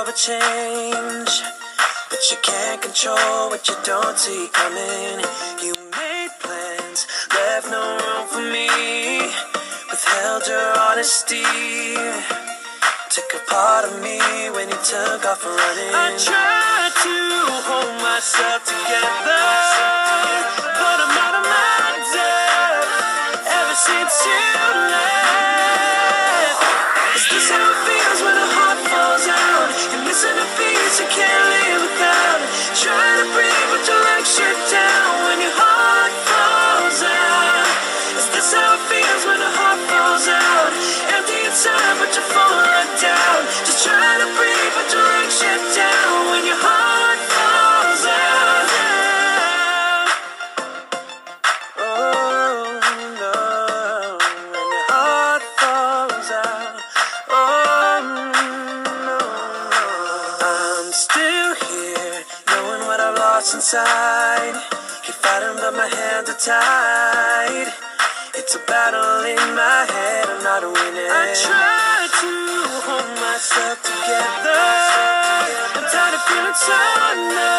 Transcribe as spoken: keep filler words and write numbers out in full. of a change, but you can't control what you don't see coming. You made plans, left no room for me, withheld your honesty, took a part of me when you took off running. I tried to hold myself together, but I'm out of my depth ever since you left. Is this how it feels when a heart falls out? You're missing a piece, you can't live without it. Trying to breathe, but your legs shut down when your heart falls out. Is this how it feels when a heart falls out? Empty inside, but you're falling right down. Just trying to breathe, but your legs shut down when your heart falls out. Inside, keep fighting, but my hands are tied. It's a battle in my head, I'm not winning. I try to hold myself together. I'm tired of feeling so numb.